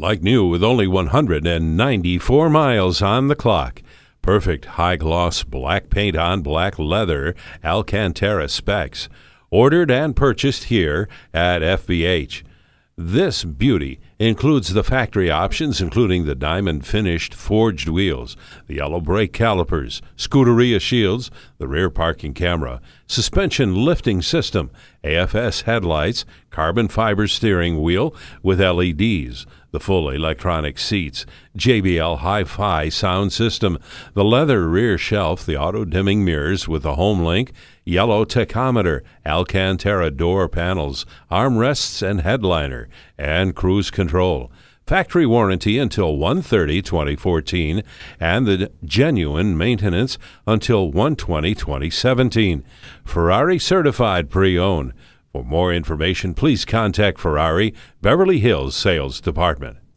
like new with only 194 miles on the clock. Perfect high-gloss black paint on black leather, Alcantara specs. Ordered and purchased here at FBH. This beauty includes the factory options, including the diamond-finished forged wheels, the yellow brake calipers, Scuderia shields, the rear parking camera, suspension lifting system, AFS headlights, carbon fiber steering wheel with LEDs, the full electronic seats, JBL hi-fi sound system, the leather rear shelf, the auto-dimming mirrors with the HomeLink, yellow tachometer, Alcantara door panels, armrests and headliner, and cruise control. Factory warranty until 1/30/2014 and the genuine maintenance until 1/20/2017. Ferrari certified pre-owned. For more information, please contact Ferrari, Beverly Hills Sales Department.